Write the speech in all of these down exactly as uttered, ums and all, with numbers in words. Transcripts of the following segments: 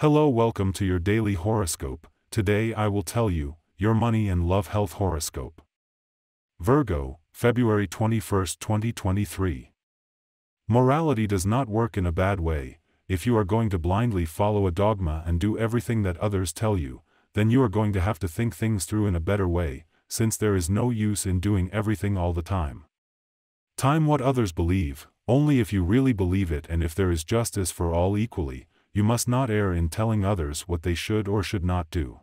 Hello, welcome to your daily horoscope. Today I will tell you your money and love health horoscope. Virgo, February twenty-first, twenty twenty-three. Morality does not work in a bad way. If you are going to blindly follow a dogma and do everything that others tell you, then you are going to have to think things through in a better way, since there is no use in doing everything all the time. Time what others believe, only if you really believe it and if there is justice for all equally. You must not err in telling others what they should or should not do.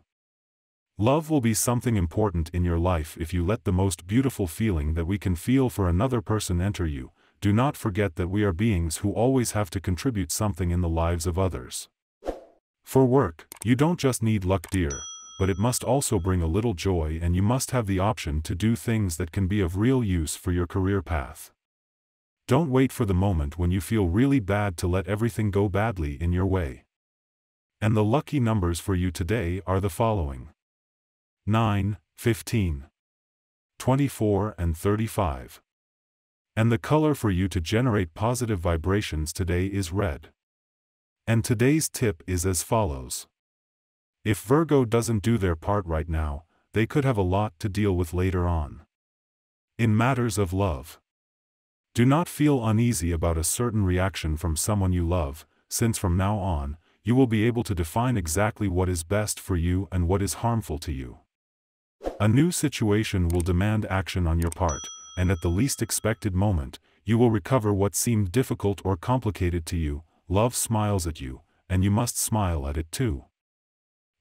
Love will be something important in your life if you let the most beautiful feeling that we can feel for another person enter you. Do not forget that we are beings who always have to contribute something in the lives of others. For work, you don't just need luck, dear, but it must also bring a little joy, and you must have the option to do things that can be of real use for your career path. Don't wait for the moment when you feel really bad to let everything go badly in your way. And the lucky numbers for you today are the following: nine, fifteen, twenty-four and thirty-five. And the color for you to generate positive vibrations today is red. And today's tip is as follows. If Virgo doesn't do their part right now, they could have a lot to deal with later on. In matters of love, do not feel uneasy about a certain reaction from someone you love, since from now on, you will be able to define exactly what is best for you and what is harmful to you. A new situation will demand action on your part, and at the least expected moment, you will recover what seemed difficult or complicated to you. Love smiles at you, and you must smile at it too.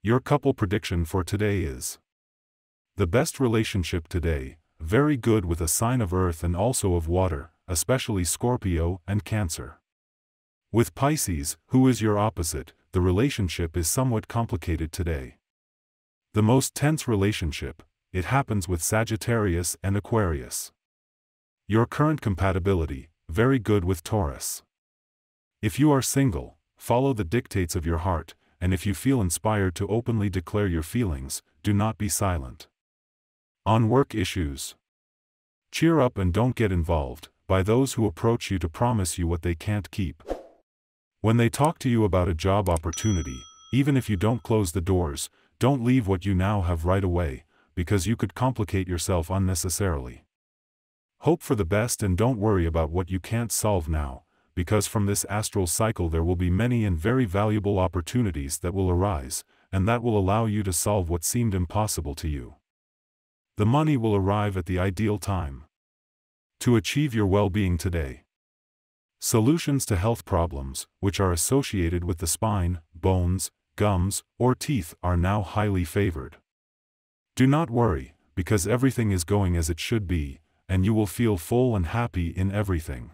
Your couple prediction for today is: the best relationship today, very good with a sign of earth and also of water, especially Scorpio and Cancer. With Pisces, who is your opposite, the relationship is somewhat complicated today. The most tense relationship, it happens with Sagittarius and Aquarius. Your current compatibility, very good with Taurus. If you are single, follow the dictates of your heart, and if you feel inspired to openly declare your feelings, do not be silent. On work issues, cheer up and don't get involved by those who approach you to promise you what they can't keep. When they talk to you about a job opportunity, even if you don't close the doors, don't leave what you now have right away, because you could complicate yourself unnecessarily. Hope for the best and don't worry about what you can't solve now, because from this astral cycle there will be many and very valuable opportunities that will arise, and that will allow you to solve what seemed impossible to you. The money will arrive at the ideal time. To achieve your well-being today. Solutions to health problems, which are associated with the spine, bones, gums, or teeth, are now highly favored. Do not worry, because everything is going as it should be, and you will feel full and happy in everything.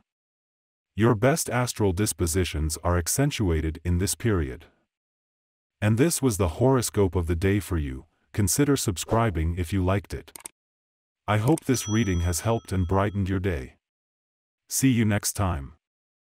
Your best astral dispositions are accentuated in this period. And this was the horoscope of the day for you. Consider subscribing if you liked it. I hope this reading has helped and brightened your day. See you next time.